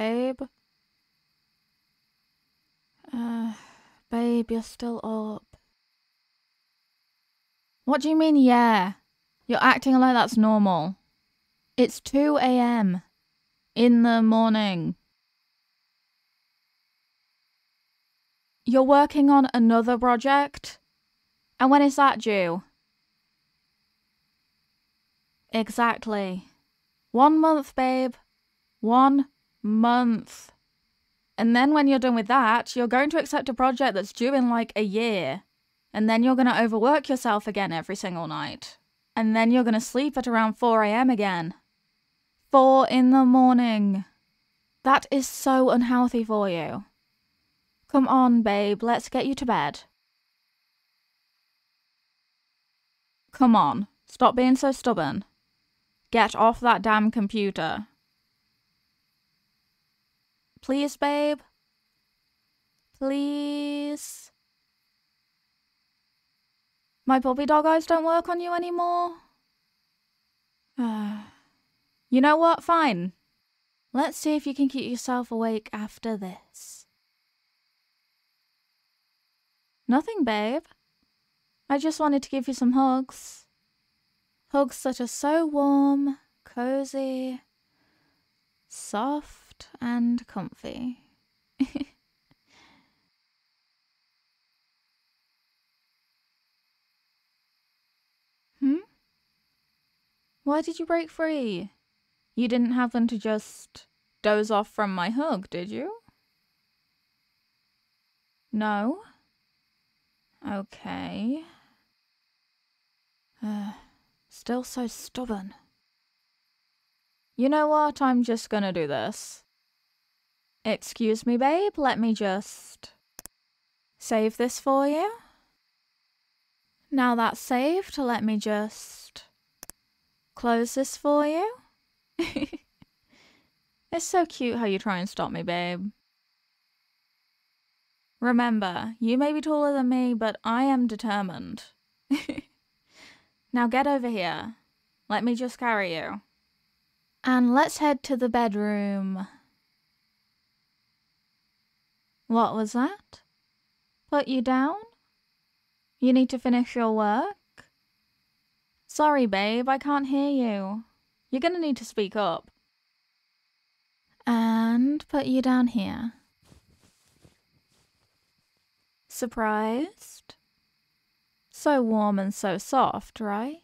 Babe? Babe, you're still up. What do you mean, yeah? You're acting like that's normal. It's 2 AM. In the morning. You're working on another project? And when is that due? Exactly. 1 month, babe. 1 month. And then when you're done with that, you're going to accept a project that's due in like a year. And then you're going to overwork yourself again every single night. And then you're going to sleep at around 4 AM again. 4 in the morning. That is so unhealthy for you. Come on, babe, let's get you to bed. Come on, stop being so stubborn. Get off that damn computer. Please, babe. Please. My puppy dog eyes don't work on you anymore. You know what? Fine. Let's see if you can keep yourself awake after this. Nothing, babe. I just wanted to give you some hugs. Hugs that are so warm, cozy, soft, and comfy. Why did you break free? You didn't happen to just doze off from my hug, did you? No? Okay. Still so stubborn. You know what? I'm just gonna do this. Excuse me, babe. Let me just save this for you. Now that's saved, let me just close this for you. It's so cute how you try and stop me, babe. Remember, you may be taller than me, but I am determined. Now get over here. Let me just carry you. And let's head to the bedroom. What was that? Put you down? You need to finish your work? Sorry, babe, I can't hear you. You're gonna need to speak up. And put you down here. Surprised? So warm and so soft, right?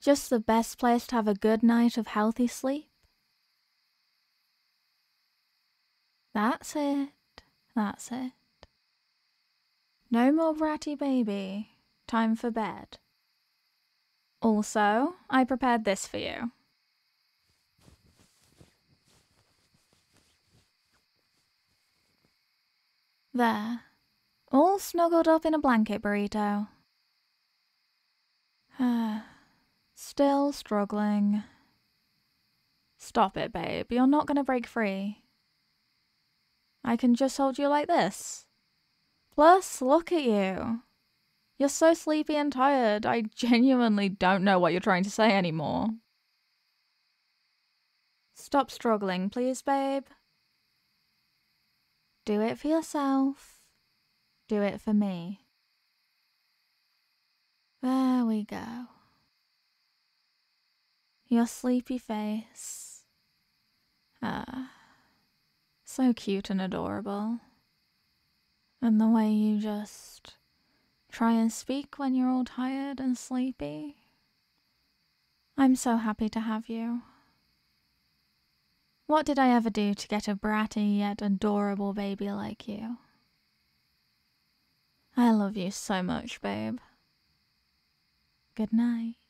Just the best place to have a good night of healthy sleep. That's it. That's it. No more bratty baby. Time for bed. Also, I prepared this for you. There. All snuggled up in a blanket burrito. Still struggling. Stop it, babe. You're not going to break free. I can just hold you like this. Plus, look at you. You're so sleepy and tired, I genuinely don't know what you're trying to say anymore. Stop struggling, please, babe. Do it for yourself. Do it for me. There we go. Your sleepy face. So cute and adorable. And the way you just try and speak when you're all tired and sleepy. I'm so happy to have you. What did I ever do to get a bratty yet adorable baby like you? I love you so much, babe. Good night.